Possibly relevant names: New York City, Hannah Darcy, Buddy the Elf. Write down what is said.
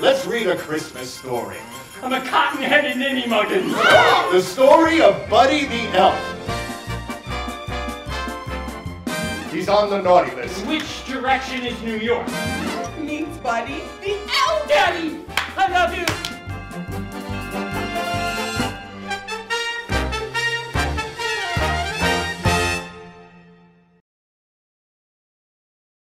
Let's read a Christmas story. I'm a cotton-headed ninny muggin. The story of Buddy the Elf. He's on the naughty list. Which direction is New York? Means Buddy the Elf. Daddy, I love you.